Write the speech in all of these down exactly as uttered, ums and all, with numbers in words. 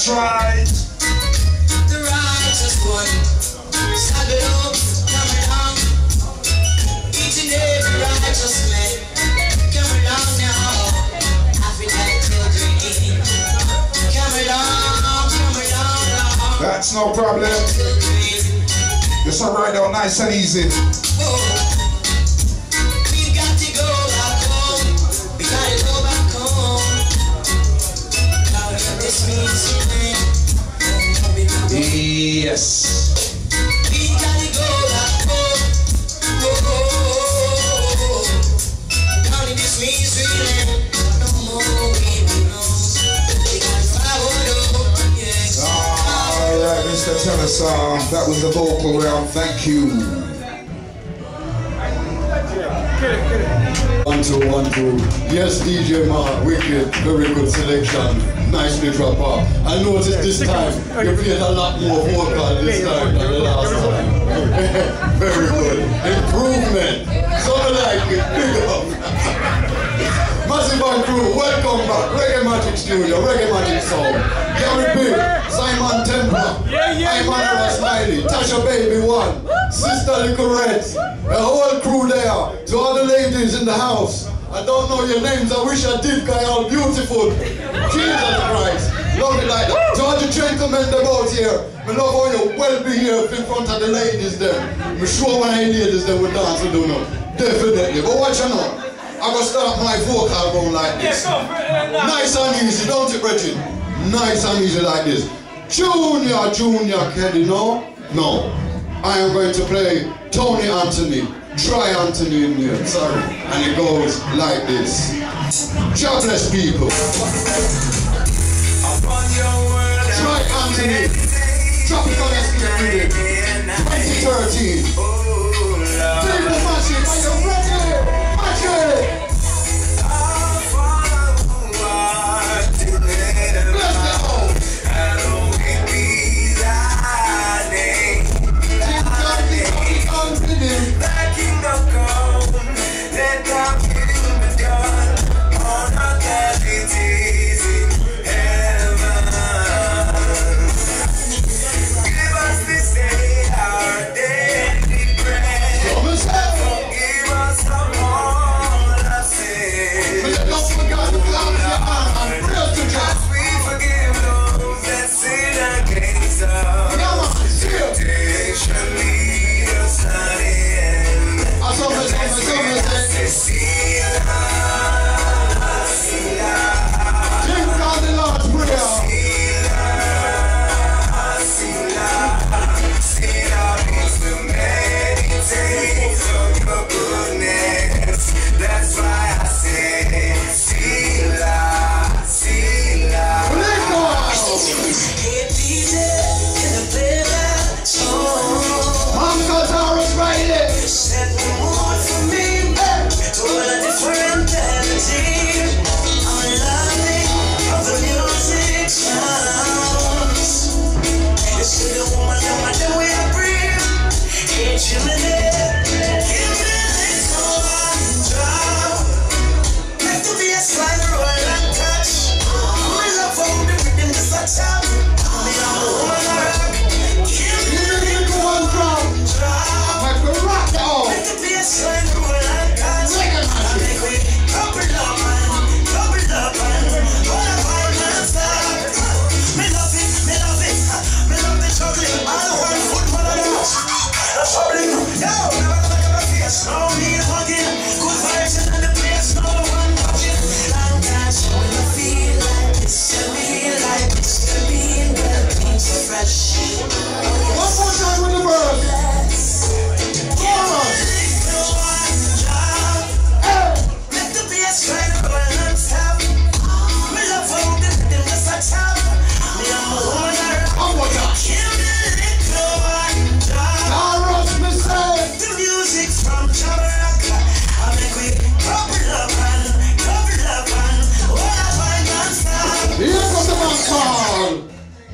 That's right. The righteous one, standing up, coming on. Each and every righteous man, coming on now. Happy night children, coming on, coming on now. That's no problem. It's all right though, nice and easy. Whoa. Yes. We gotta go back home. Oh, oh, oh. Down in this misery, no more we belongs. We gotta follow the yes. All right, Mister Tennyson, that was the vocal round. Thank you. One two, one two. Yes, D J Mark, wicked, very good selection. Nice little part. I noticed this time you played a lot more vocal this time than the last time. Very good. Improvement. Something like it. Big up. Massive and crew, welcome back. Reggae Magic Studio, Reggae Magic Sound. Gary Pig, Simon Temple, Iman Ross Lighty, Tasha Baby One, Sister Nicolette, the whole crew there, to all the ladies in the house. I don't know your names, I wish I did, guys, all beautiful. Jesus Christ, love it like that. So all the gentlemen that out here, I love all you well be here in front of the ladies there. I'm sure when I ladies that will dance, we don't know. Definitely, but watch you know. I'm going to start my vocal round like this. Nice and easy, don't you, Bridget? Nice and easy like this. Junior, Junior, can you know? No, I am going to play Tony Anthony. Try Anthony in here, sorry. And it goes like this. God bless people. Try Anthony. Tropical S P twenty thirteen. People magic, are you ready? Magic! Bless the house. Anthony.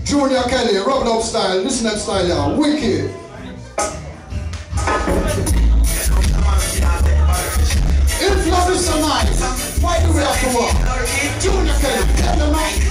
Junior, can you get the mic?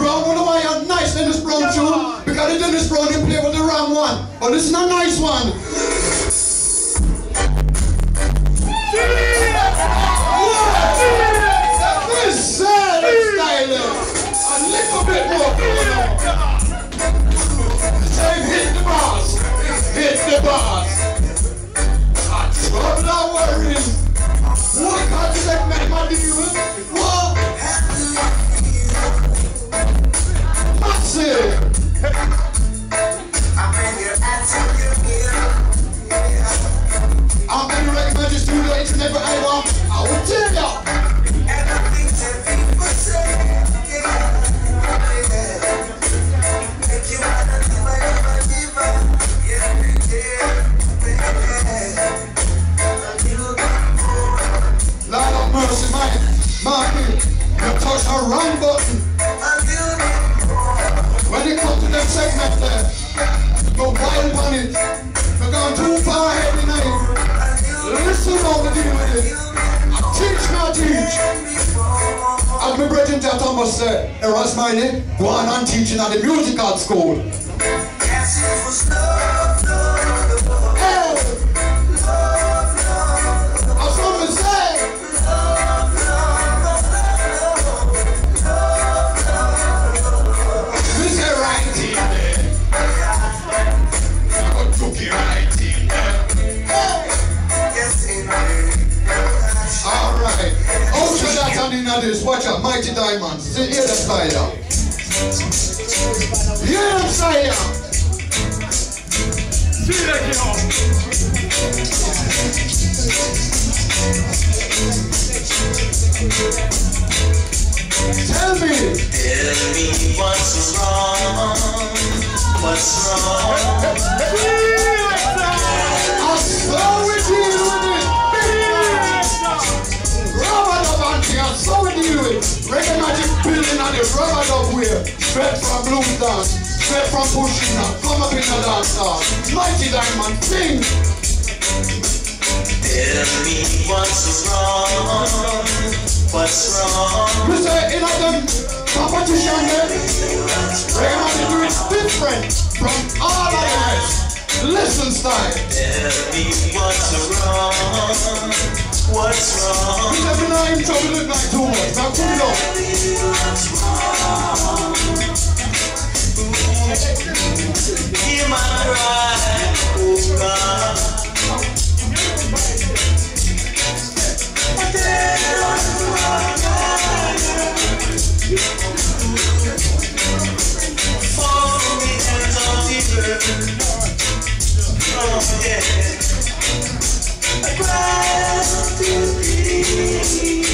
Brown. Wonder why he had nice Dennis Brown tune? Because the Dennis Brown didn't play with the wrong one. Oh, this is not a nice one. What is sad style? A little bit more going on. Time hit the bars. Hit the bars. I don't know worries. What can't you take my money with? What? Massive! I'm in your attitude. I'm in the Reggae Magic Studio, it's never ever. I will tell ya! And I think that people say, yeah, make you wanna do whatever, diva. Yeah, yeah, yeah. Lord of mercy, my Marky, you touch the wrong button. When it comes to them segment there, you're wild on it. You're going too far ahead tonight. Listen how we deal with it. Teach, not teach. As my brethren tell Thomas said, Erasmene, go on and teaching at the music art school. This. Watch out, Mighty Diamonds. Hear them side out. Hear them side out. See that, you know. Tell me. Tell me what's wrong. What's wrong? I saw with you. Robert of Antioch. So Reggae Magic building on the rubber dog wheel. Straight from Bloom Dance, straight from pushing up, come up in the dance hall. Mighty Diamond, sing! Tell me what's wrong, what's wrong? We say in a them competition there, Reggae Magic do it different from all of us. Listen style. Tell me what's wrong. What's wrong? We never know him, so we look like two words. Now cool down. Hear my right, oh, yeah.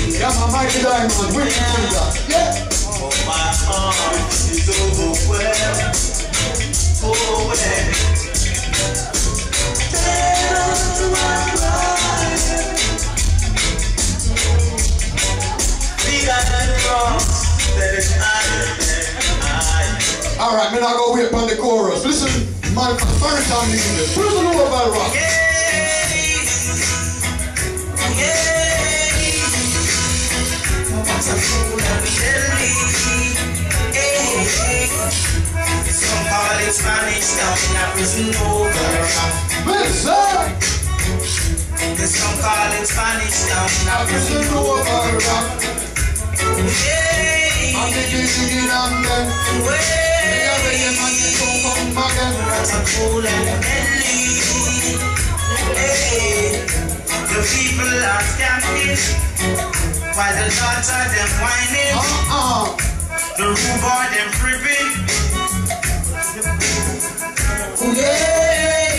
Yeah, my Mighty Diamond, we can do yeah. Oh, my heart is overwhelmed. Oh, yeah. Tell my brother. We got the cross that is higher than I. All right, man, I'll go wait upon the chorus. Listen, my first time you can do prison over by rock. Yeah. Some fool that we believe. Some call it Spanish down in a prison over. Some call it Spanish down in a prison over. I'm the digging on them. The other young man is so come back and some fool that we believe. The people are standing while the dogs are them whining. Uh-uh. The roof are them creeping. Oh, yeah.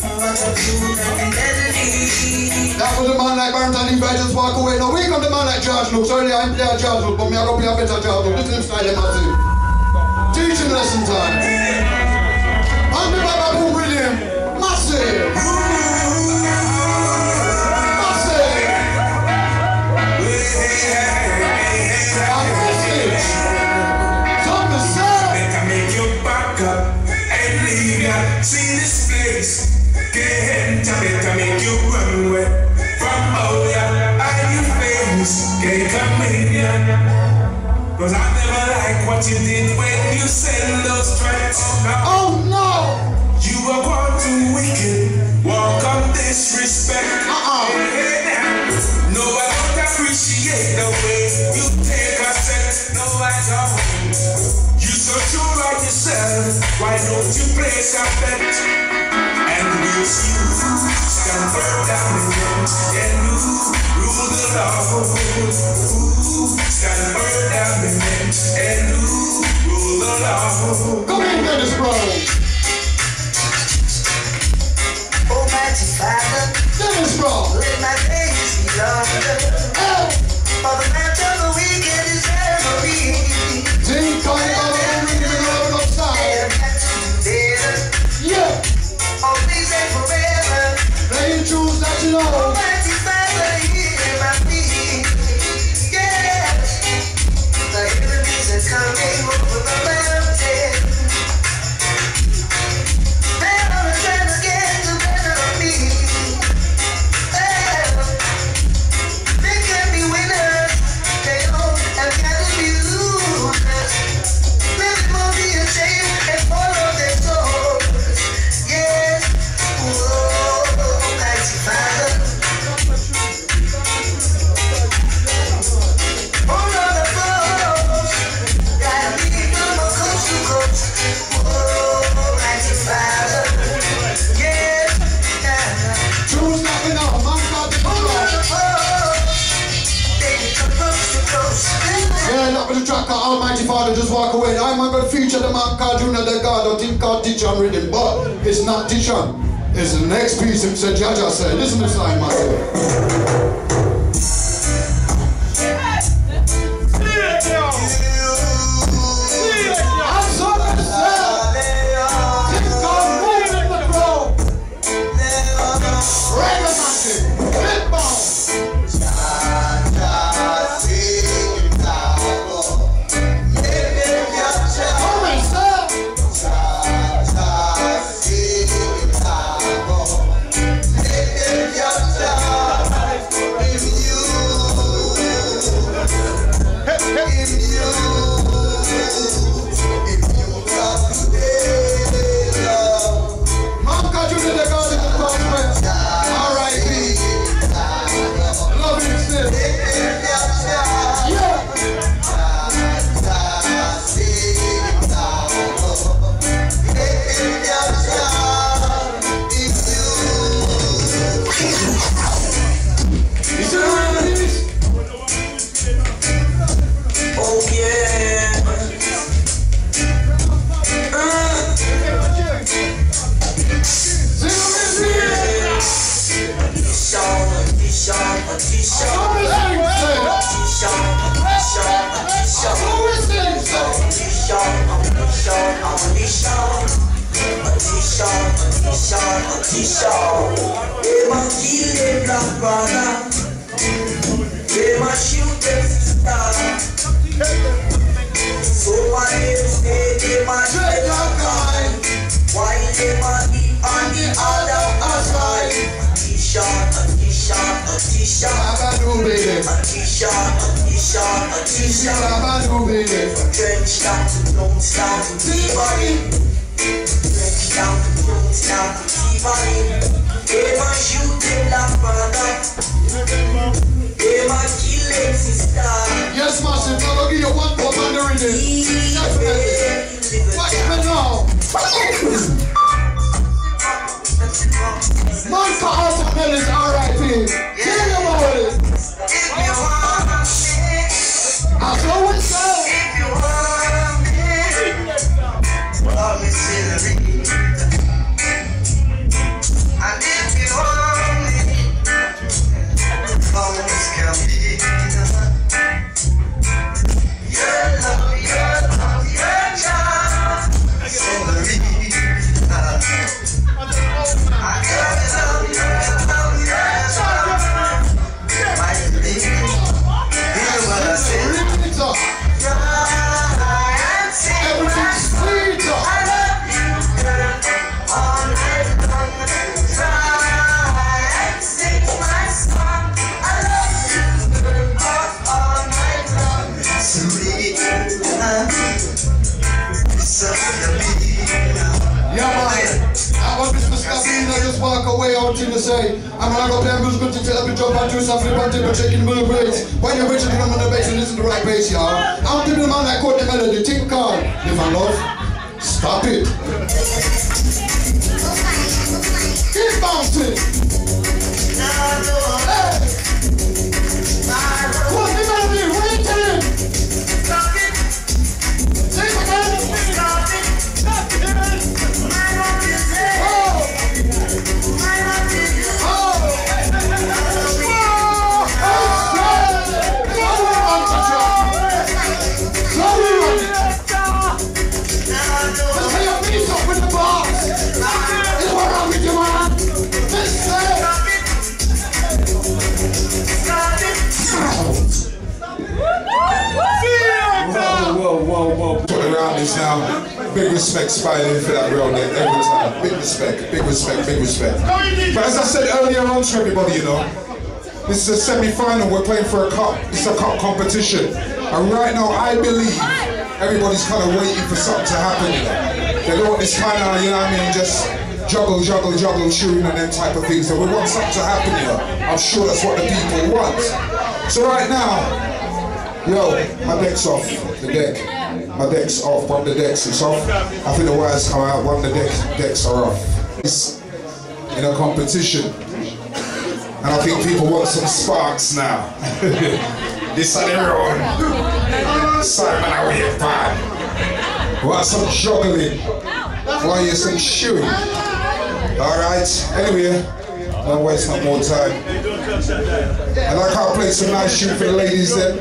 What a fool and deadly. That was a man like Barrington. If I just walk away. Now we come the man like Charles Look. Sorry, I ain't play a Charles Look, but me I go play a better Charles Look. This is the style of massive. Teaching lesson time. And me by my boom rhythm. Massive. See this place, can't better make you run away from all your, all your friends, can't come in here. Cause I never liked what you did when you send those tracks. Oh no! You were born too wicked, walk on disrespect. Uh-oh. No, I don't appreciate the way you take a set. No, I don't. You so sure of yourself, why don't you place a bet? And we'll see who can burn down the world. And who rule the love. Who can burn down the world. And who rule the love. Come in, Dennis Brown. Dennis Brown. Let my days be longer. Oh. For the match of the weekend is every. Ding dong, every little outside. Yeah. Always and forever. Playing tunes that you know. Oh, Almighty Father, hear my plea. Yeah. The enemies are coming over the mountain. Almighty Father, just walk away. I'm not going to feature the man called Junior the God, or think called Tichon Rhythm, but it's not Tichon. It's the next piece, it's Saint Jaja said. Listen to this line, Master. I'm sorry to say, think of moving the pro. Reggae Magic, Pitbull. I my way out in the side. I'm an angle playing blues, good to tell every job I do, some free party, but shaking blue braids. When you're rich, I'm on the bass and listen to the right bass, y'all. I'm the man that caught the melody, tick card. If I love, stop it. Keep bouncing. Hey! What's the melody? What are you telling? Stop it. Take my hand. Stop it. Stop it. Now, big respect, Spidey, for that real name every time. Big respect, big respect, big respect. But as I said earlier on to everybody, you know, this is a semi-final. We're playing for a cup. It's a cup competition. And right now, I believe everybody's kind of waiting for something to happen. You know? They don't want this final, you know what I mean? Just juggle, juggle, juggle, shooting and them type of things. So we want something to happen, you know. I'm sure that's what the people want. So right now, yo, my deck's off the deck. My deck's off, one the decks is off. I think the wires come out, one the deck, decks are off. It's in a competition. And I think people want some sparks now. This is everyone. Simon, how are you, man? Want some juggling? Want you some shooting? Alright, anyway, don't waste no more time. And I can't play some nice shooting for the ladies then.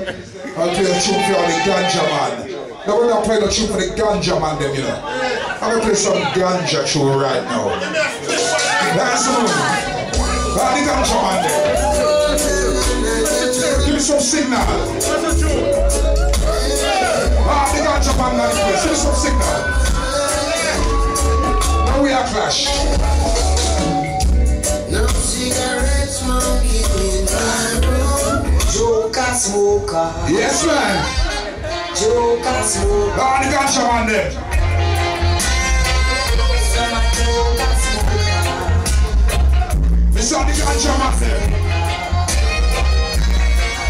I'll play a tune for the ganja man. Now we're not playing a tune for the ganja man them, you know. I'm gonna play some ganja tune right now. That's the move. That's the ganja man them. Give me some signal. Ah, the ganja man them. Give me some signal. Now we are clash. No cigarette smoking in my room. Joker smoker. Yes, man. Joker smoke. Ah, the ganja man them. Mister the ganja man them.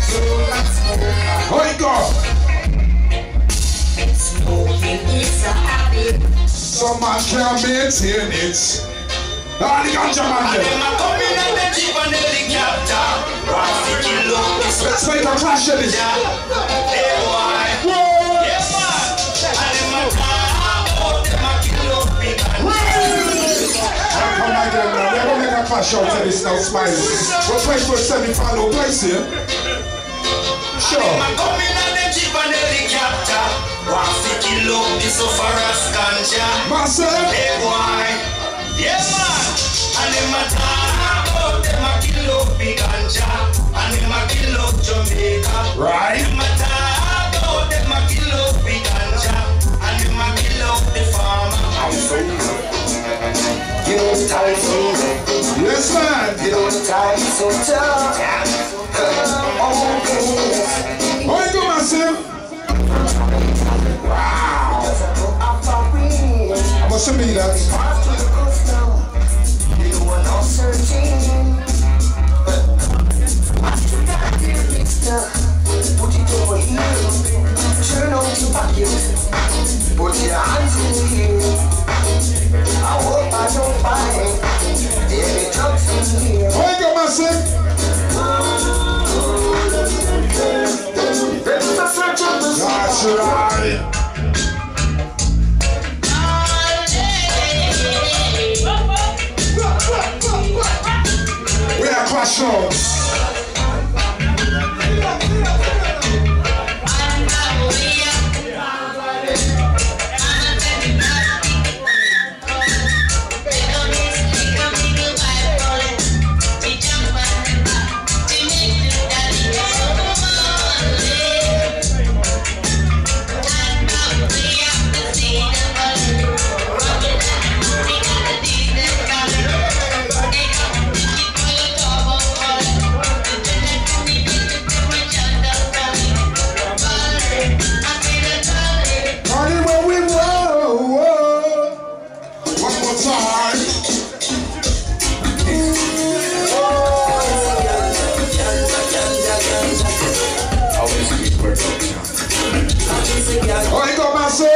Joker smoke. Smoking is a habit. Some man can maintain it. Ah, the ganja man them. Let's make a clash of this. Clash out to this now, Smiley. We're playing for a semi-final place here. Sure. I'm coming at the jeep and helicopter. one fifty kilo, this over us ganja. Master. Hey boy. Yes man. And them a talk about them a kilo big ganja. And them a kilo Jamaica. Right. Them a talk about them a kilo big ganja. And them a kilo the farmer. I'm so good. You know it's time for me. Yes, man. You know it's time so tough. Oh, oh, you go, Massive. Wow. I must have been that. You are not searching. Put it over here. Turn on your pocket. Put your hands in here. I hope I don't find it. If it comes in here. Wake up, Massive. It's the search of the that's right. Oh, here go my son.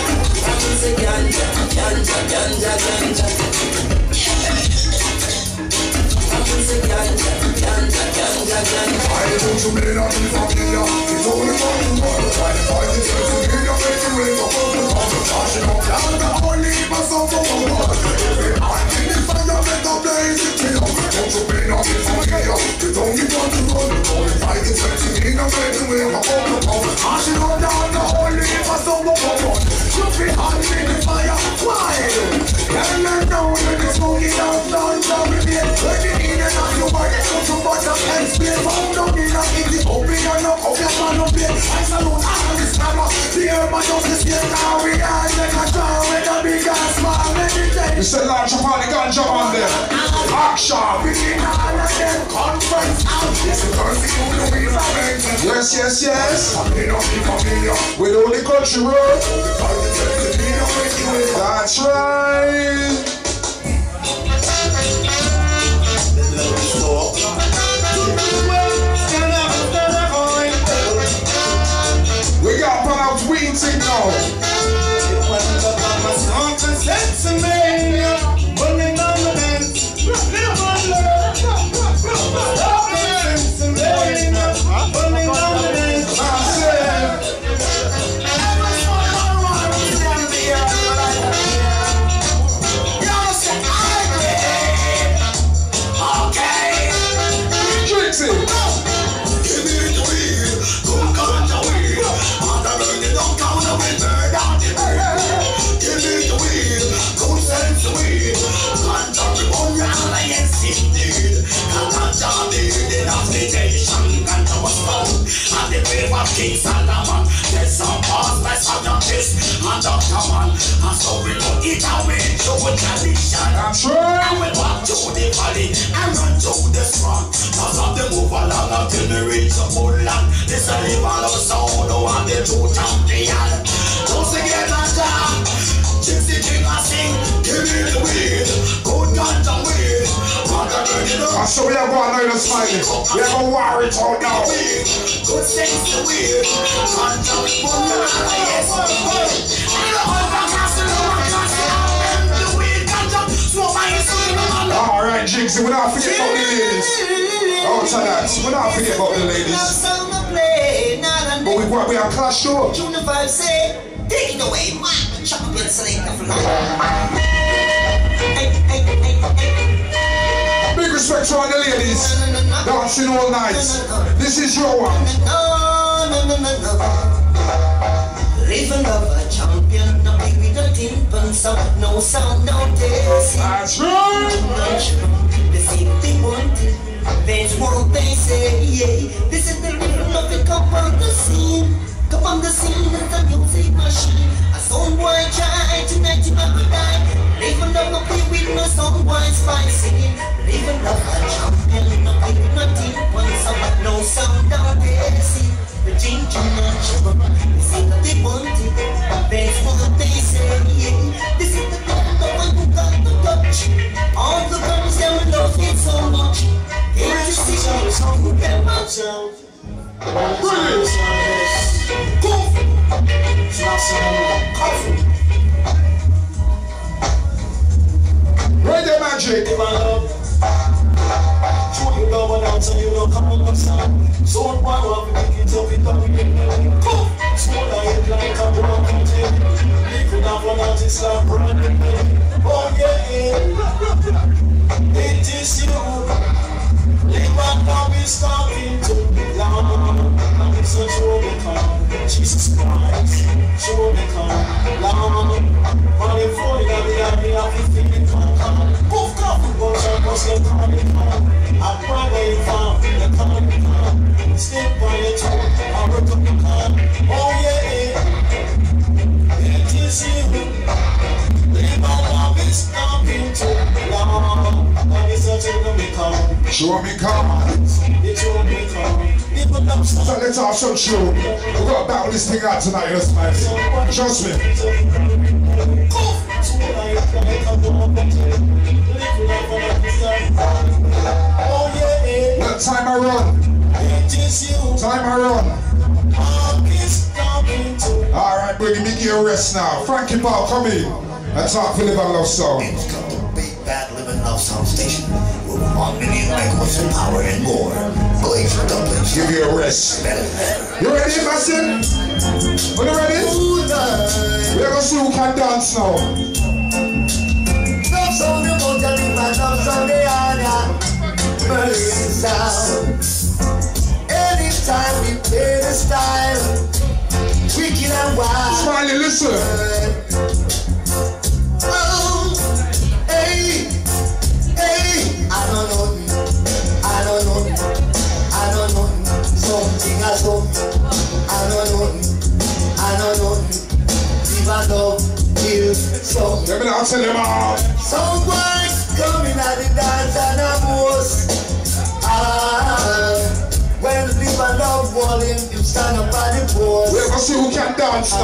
There's only one to run, only fight is in a better way. I'm a problem, hashing on down the whole leaf, I saw my problem. Should be hiding in the fire, why? And I know that it's only down, down, down with me. When you eat and out, you might go to watch a head split. Found out in a easy, open and up, open and up, I salute all this camera. The air my nose is here, now we are like a child with a big ass smile. You said launch upon the ganja on there. Action! Begin all of them conference out. Yes, yes, yes. With all the country road. That's right. We got Pound Wheat signal. Kings and a man, there's some past that's on the piss and the common, and so we put it away to a tradition. That's right. And we walk through the valley and run through the strong, cause of the move along until we reach the full land. This is the Live Love Sound and the true champion. Don't forget that jam, Gypsy King I sing, give me the weed, good ganja weed. I so we have one night of smiling. We have a war it out now. Good things to win. And now we put the highest on the and the other castle over castle. And the weed comes up. Smoke my instrument. Alright, Jinxie, we don't forget about the ladies. Out of that. We don't forget about the ladies. But we we are clash show. June the vibe say, take it away, man. Chop up your selector for life. Big respect to all the ladies dancing all night. This is your one. Live and love a champion. No big little timpan sound. No sound, no dancing. That's right. The same thing wanted. That's what they say. This is the rhythm of the come on the scene. Come on the scene and the music machine. A song boy try tonight you might die. Even though no play with no song, why spicy? Even though I jump and no play with no deep one sound, no sound down there. See the ginger natural, this is what they wanted, but that's what they say. This is the kind of one who got the touch. All the girls that we love get so much. Here's the season, it's all who get myself. Brilliant! Cool! It's not something cool. Reggae Magic! Give my love. True love and out so you don't come on the sound. So why won't we make it up in the beginning? Cool! Small I hit like a brown contain. We could have run out it's like brown and oh yeah. It is you. Live and love is coming to me down. Now it's a show me come. Jesus Christ. Show me come. Long. Running for it and we have to feel it. Move up, go jump, go step on it. I pray they found the coming time. Step on your toe, I work up your car. Oh yeah, it is you. Live my love is coming to long. Love is a thing to me come. Show me come. It's your me come. So let's have some show. We've got to battle this thing out tonight, that's nice. Trust me. Cool. What time I roll? your rest now. Frankie Paul, come in and talk for Live Love Sound. It's come to Big Bad Live Love Sound Station with one million megawatts of power and more. Blaze for dumplings. Give you a rest. You ready, Master? Are you ready? We're gonna see who can dance now. Love sound, the mountain, the man, love sound, the honor, mercy sound. Anytime we play the style, wicked and wild. Smiley, listen. Oh, hey, hey. I don't know me. I don't know me. I don't know me. Something has done me. I don't know me. I don't know me. Even though you so. Let me not tell you about. Some boys coming at the dance and I'm worse. Ah. When the people love walling, you stand up by the post. We're gonna see who can dance now. I,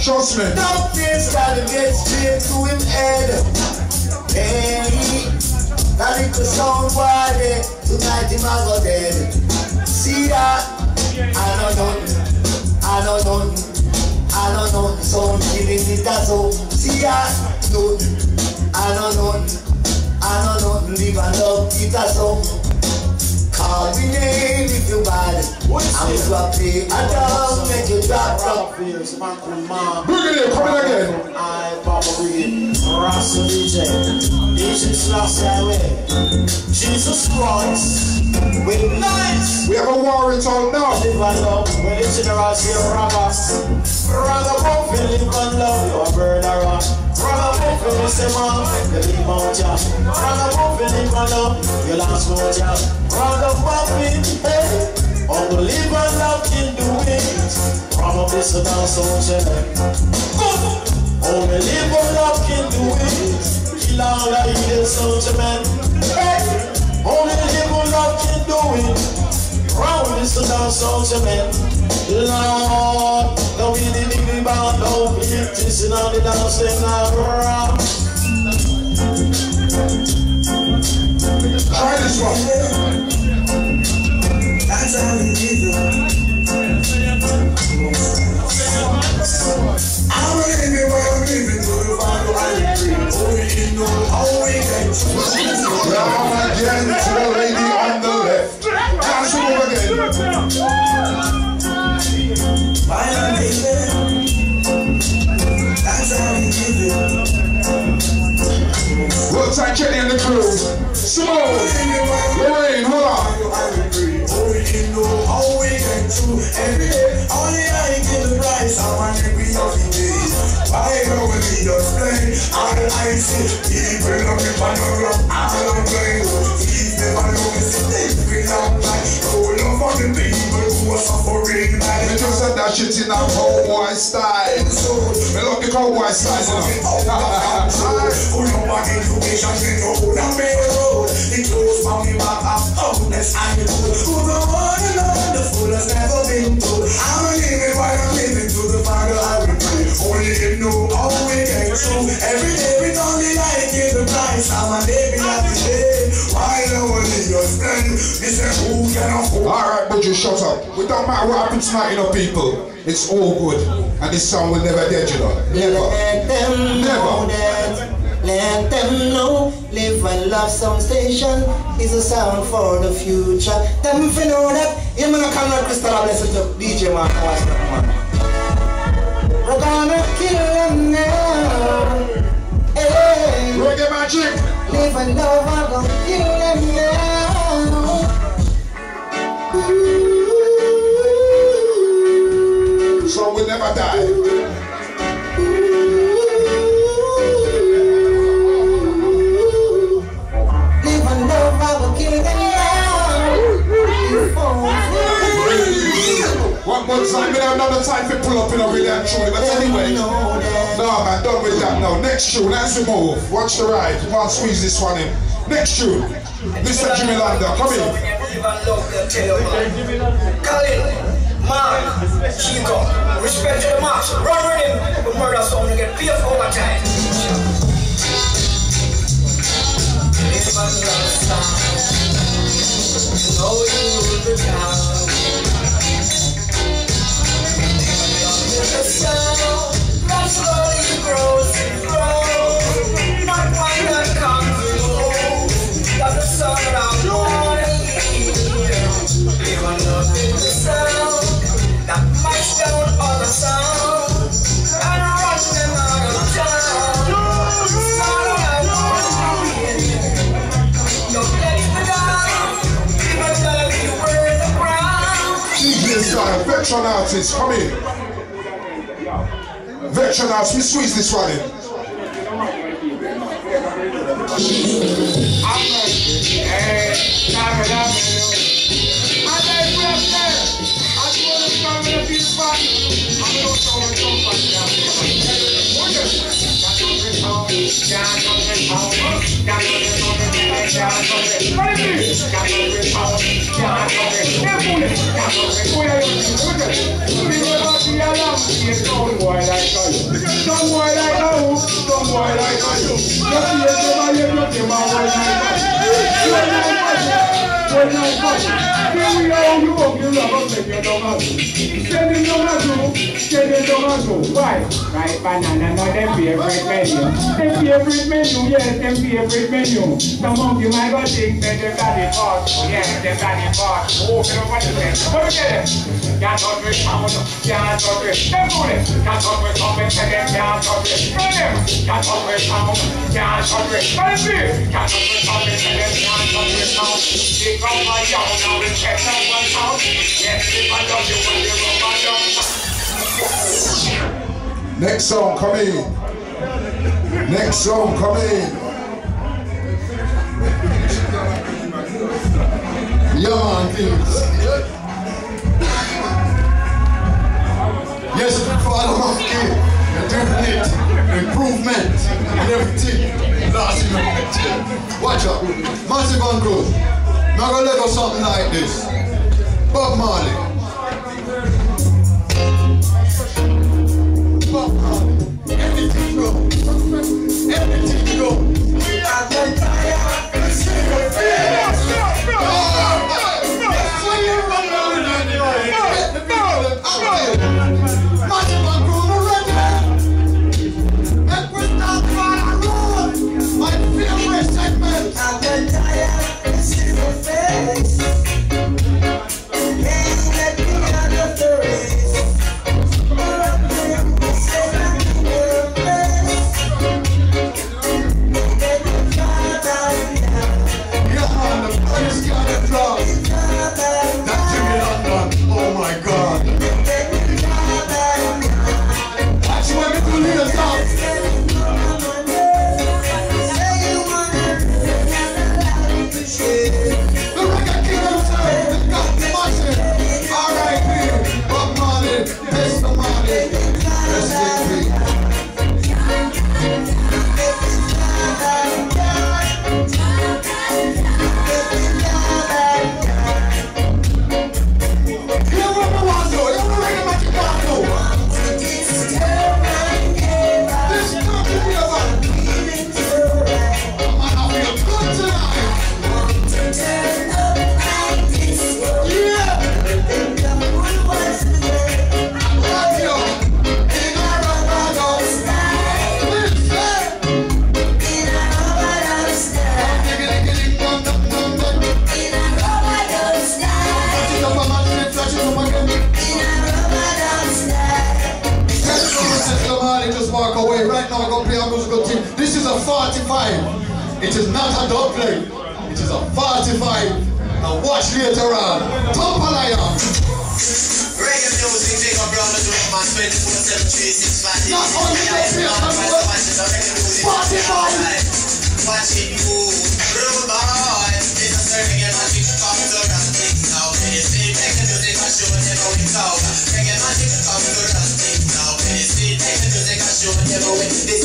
trust me. Don't face gotta get straight to him head. Hey, that little sound wide. Tonight him I go dead. See that? I don't know. I don't know. I don't know. So I'm giving it a so. See that? No. I don't know. I don't know. Live and love it a so. Call me name if you bad. I'm sloppy. I don't make you drop drop. Bring it in, come in again. I, Papa Reed, Rasta D J, Asians lost that way. Jesus Christ, we're nice. We have a warrant on now. Live and love, we're the generosity of Ramos. Ragamuffin, live and love, you're a burner rock. Ragamuffin, you say mom, you leave my job. Ragamuffin, live and love, you lost my job. Ragamuffin, hey, all the live and love in the wind. Probably so down soldier. All the live and love in the wind. Kill all the evil soldier man. Hey, all the live and love in the wind. Probably so down soldier man. Lord, don't be the digging bound, don't be kissing on the dancing now. Try this one. That's how you do it. I'm living where I'm living, so you find the right thing. Only you know how we can choose. Down again to the lady on the left. Dance over again. My lady, that's how you do it. Looks like Kenny and the crew. Simone, Lorraine, hold on. You know how we can do every day. Only I give the price. I want to be on the days. I know we need a play. All I see, people love me, but no love. I don't play. He's the man who is the big love. So love on the people who are suffering. I just said that shit in a cowboy style. So I love the cowboy style. All that for nobody who can show me no that way. It goes from me back up. That's I know. All the love, the fool has never been to. I'm living while I'm living to the Father I will pray. Only you know how we get through. Every day we only like it, the price. I'm a baby at the day. Why don't we leave your friend? Mister Who can afford? Alright, but you shut up. It don't matter what happens tonight, you know, people. It's all good. And this song will never dead, you know. Never. Let them never. Know that. Let them know. Live and Love Sound Station is a sound for the future. Tell me if you know that. You may not come to Crystal and bless it up. D J Mark, watch that man. We're gonna kill them now. Hey. Reggae Magic. Live and Love, we're gonna kill them now. Ooh. So we'll never die. One more time, we don't have the time to pull up in a really and truly, but anyway. No man, done with that now. Next tune, as we move, watch the ride. You can't squeeze this one in. Next tune, Mister Jimmy Lander, come in. Khalil, Mark, Chico, respect to the marks. Run with him, the murder song, you get paid for overtime. Live and love sound, know you rule the town. Live and love sound. this one. Vectronauts is coming. Vectronauts, we squeeze this one in. Right, banana, now them favorite menu. Them favorite menu, yes, them favorite menu. Some of you might go think that they got it hot. Yes, they got it hot. Oh, they don't want to say. What do you get them? Can't touch me, I want to. Can't touch me. Them do it. Can't touch me, come and tell them. Can't touch me. Run them. Can't touch me, I want to. Can't touch me. Run them. Can't touch me, come and tell them. Can't touch me, come. They come my young, now we check that one out. Yes, if I love you, when you run my young. Next song coming. Next song coming. Young things. Yes, follow it. Doing it. Improvement and everything. Last year. Watch out. Massive and growth. Now gonna let us something like this. Bob Marley. Everything go, everything go. We are the fire, we sing with fear. No, no, no, that's why you run around and you're like, no, no, no, no. Much of our groove already. And with our fire road, my favorite segment. We are the fire, we sing with fear. And let me out of the rain. It is not a dumpling, it is a forty-five, and watch later on. Top Alliance! Reggae music, big up brothers with my twenty-four seven three six five. Not only this here, I'm forty-five! Watch it move, rude boy. It's a circuit, get magic, come to rusting now. When you see reggae music, I show them how it's out. Reggae magic, come to rusting now. When you see reggae music, I show them how it's out.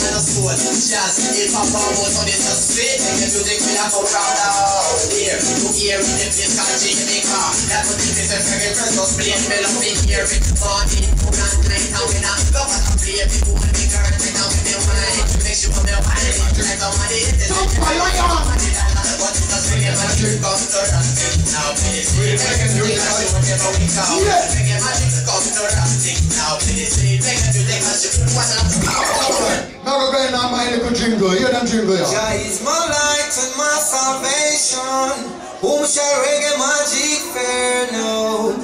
Just if I'm almost on this street, the music will have a crowd out here. You hear in the place called Jamaica. That's what it is, a freaking Christmas play. Melody here, it's morning, noon and night. Now we not go back and play. People will be girls, and now we be wine. Make sure we are wine, like a money. This is a money. What it does, reggae magic comes to rusting now. Please, reggae music, I show whatever we call. Reggae magic comes to rusting now. Please, reggae music, I show whatever we call. Now we're going on my little jingle, hear them jingle, yeah. Jah is my light and my salvation, whom shall reggae magic fear no?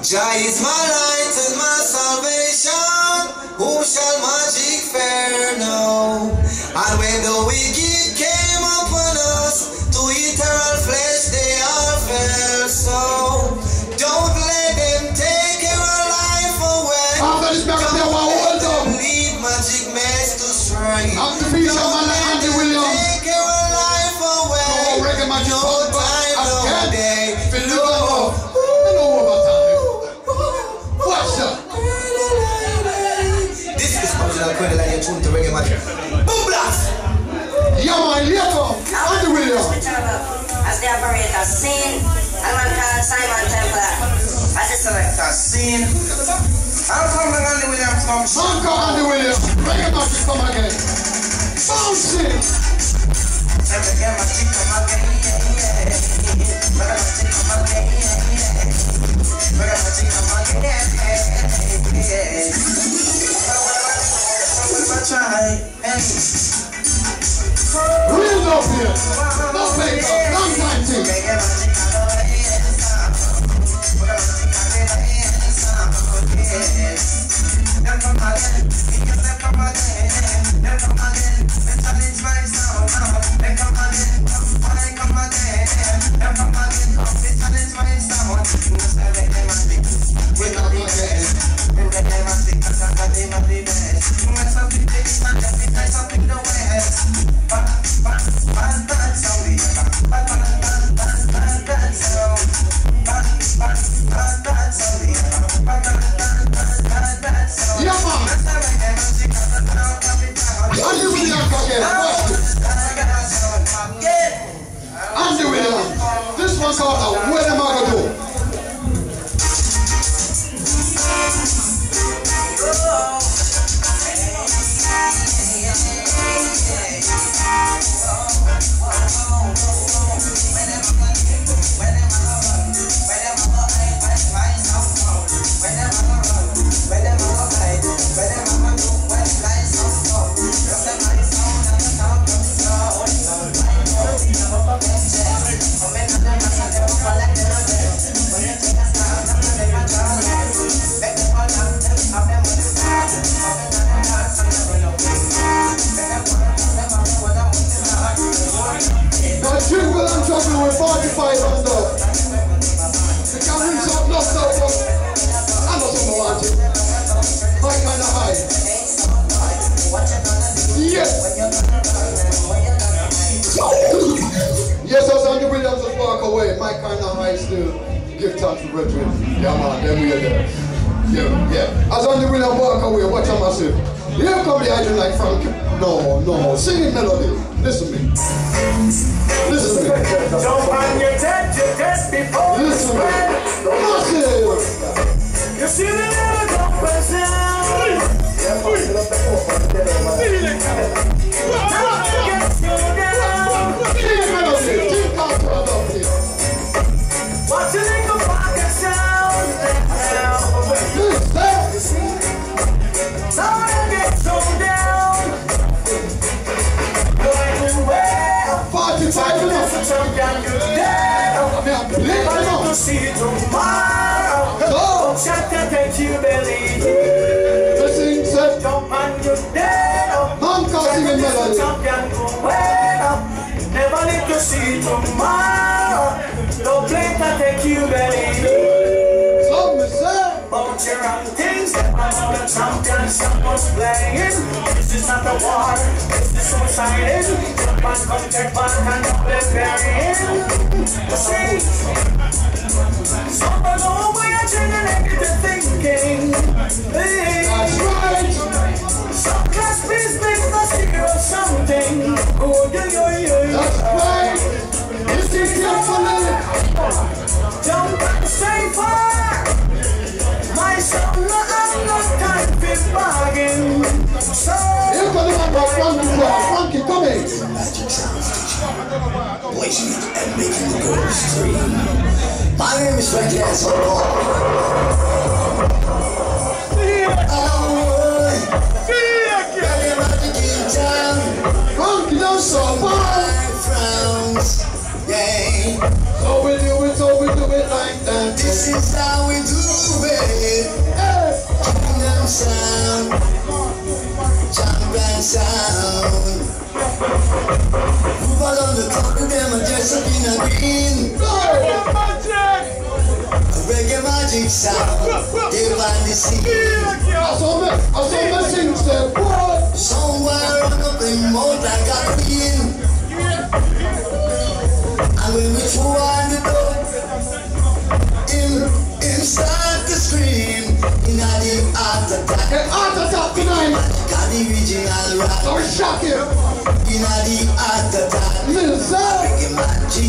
Jah is my light and my salvation, whom shall magic fear no? And when the wicked came upon us, to eternal flesh they all fell, so don't let them take Tassin. I'm gonna call Simon Temple. I just saw it. Tassin. I'm coming Andy Williams from shit. I'm coming Andy Williams. Bring it back to come again. Sound shit. I'm gonna get my chick from out there. I'm gonna get my chick from out there. I'm gonna get my chick from out there. I'm gonna get my chick from out there. No makeup, no nothing.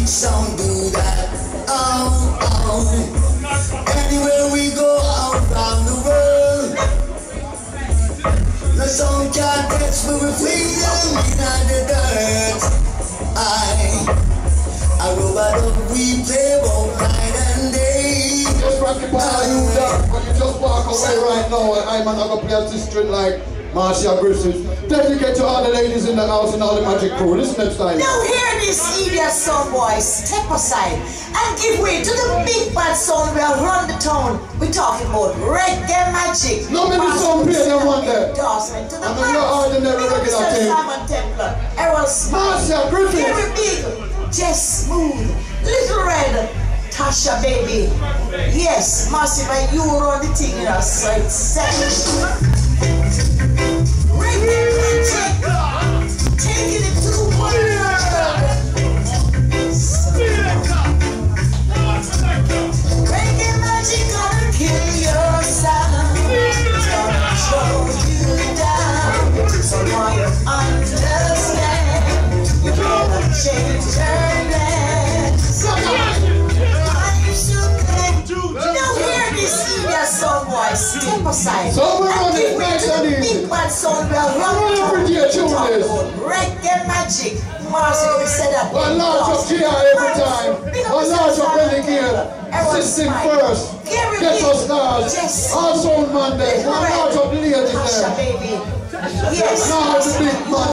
Sound do that. We play both night and day. Just Frankie Paul, you done. But you just walk away right now, and I'm not gonna play at this street like Marcia Griffiths. Dedicate to all the ladies in the house and all the magic crew. This next time. Now hear this idiot son, boys. Step aside and give way to the big bad sound we have run the town. We're talking about reggae magic. No many song play them one day. Endorsement to the and man. And you're ordinary regular team. Simon Temple, Erasmene, Marcia Griffiths, Gary Pig, Jess Smooth, Little Red, Tasha Baby. Yes, Marcia, you run the thing in us. So it's set. Taking it to the water. Reggae magic gonna kill your sound. Gonna slow you down. So now you understand. You better change your dance. I used to connect. Now hear this idiot song, boys. Step aside. And give way to the big bad sound bell. Reggae magic, Marcia, we said that. One large of gear every time. One large of renegade. System first. Get us stars. Also Monday. One large of ladies there. Yes. Now the big man